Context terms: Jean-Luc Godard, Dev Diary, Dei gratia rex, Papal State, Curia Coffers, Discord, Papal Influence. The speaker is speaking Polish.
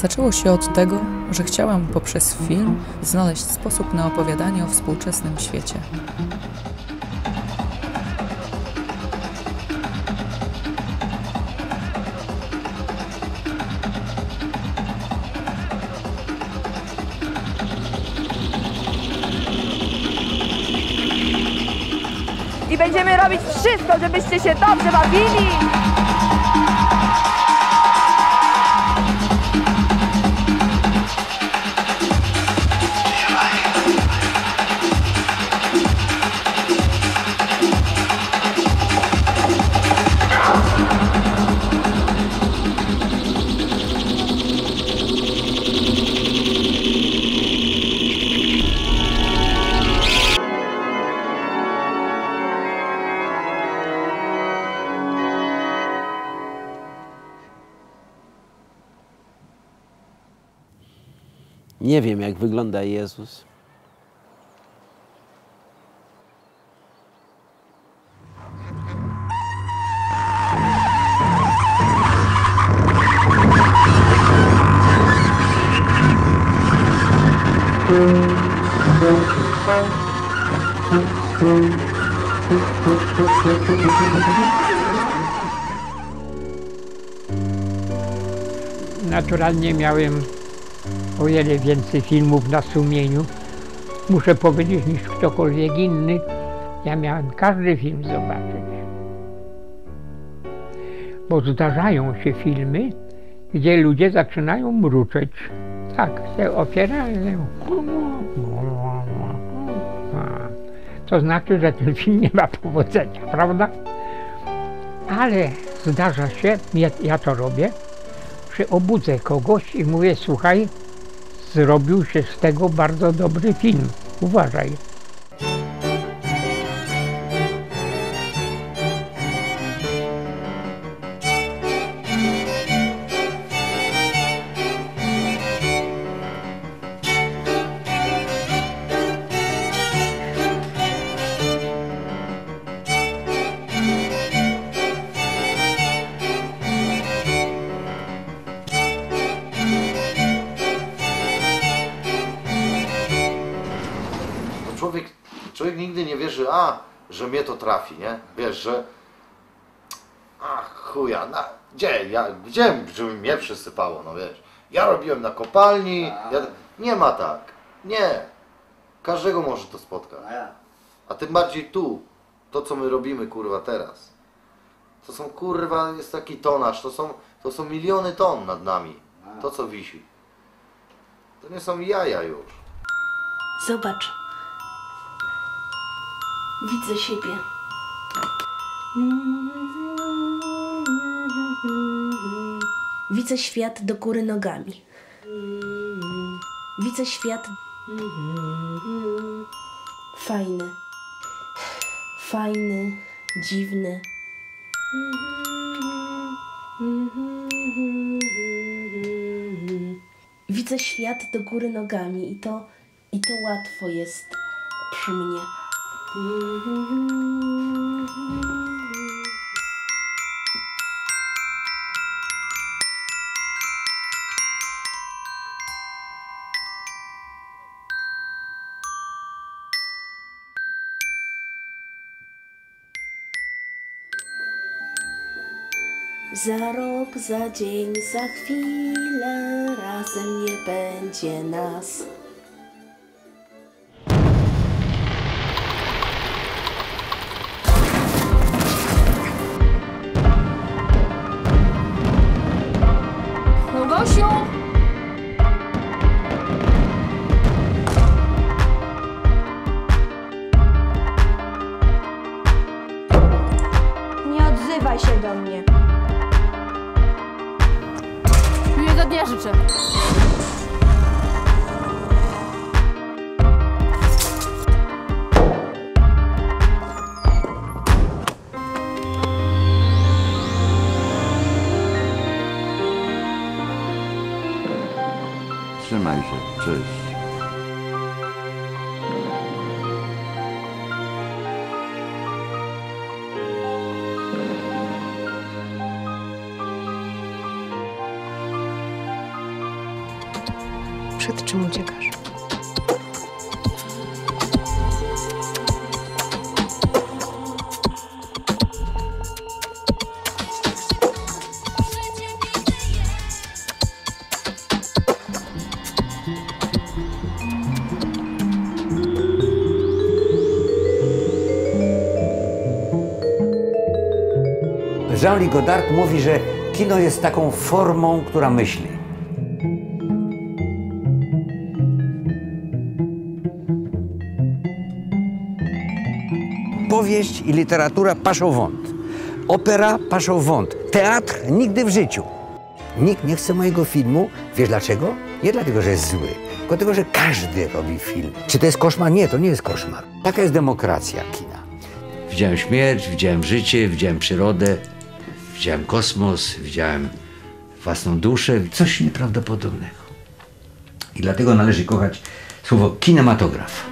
Zaczęło się od tego, że chciałam poprzez film znaleźć sposób na opowiadanie o współczesnym świecie. I będziemy robić wszystko, żebyście się dobrze bawili! Nie wiem, jak wygląda Jezus. Naturalnie miałem o wiele więcej filmów na sumieniu, muszę powiedzieć, niż ktokolwiek inny. Ja miałem każdy film zobaczyć. Bo zdarzają się filmy, gdzie ludzie zaczynają mruczeć. Tak, się opierają. To znaczy, że ten film nie ma powodzenia, prawda? Ale zdarza się, ja to robię, że obudzę kogoś i mówię: słuchaj, zrobił się z tego bardzo dobry film. Uważaj. Człowiek nigdy nie wierzy, że mnie to trafi, nie? Wiesz, że chuja, gdzie żeby mnie przysypało, no wiesz. Ja robiłem na kopalni, nie ma tak, nie. Każdego może to spotkać. A tym bardziej tu, to co my robimy, kurwa, teraz. To są, kurwa, jest taki tonaż, to są miliony ton nad nami, to co wisi. To nie są jaja już. Zobacz. Widzę siebie. Widzę świat do góry nogami. Widzę świat. Fajny. Fajny, dziwny. Widzę świat do góry nogami i to łatwo jest przy mnie. Za rok, za dzień, za chwilę razem nie będzie nas. Nazywaj się do mnie. Miłego dnia życzę. Trzymaj się, cześć. przed czym uciekasz. Jean-Luc Godard mówi, że kino jest taką formą, która myśli. Powieść i literatura paszą wąt. Opera paszą wąt. Teatr nigdy w życiu. Nikt nie chce mojego filmu. Wiesz dlaczego? Nie dlatego, że jest zły, tylko dlatego, że każdy robi film. Czy to jest koszmar? Nie, to nie jest koszmar. Taka jest demokracja kina. Widziałem śmierć, widziałem życie, widziałem przyrodę. Widziałem kosmos, widziałem własną duszę, coś nieprawdopodobnego. I dlatego należy kochać słowo kinematograf.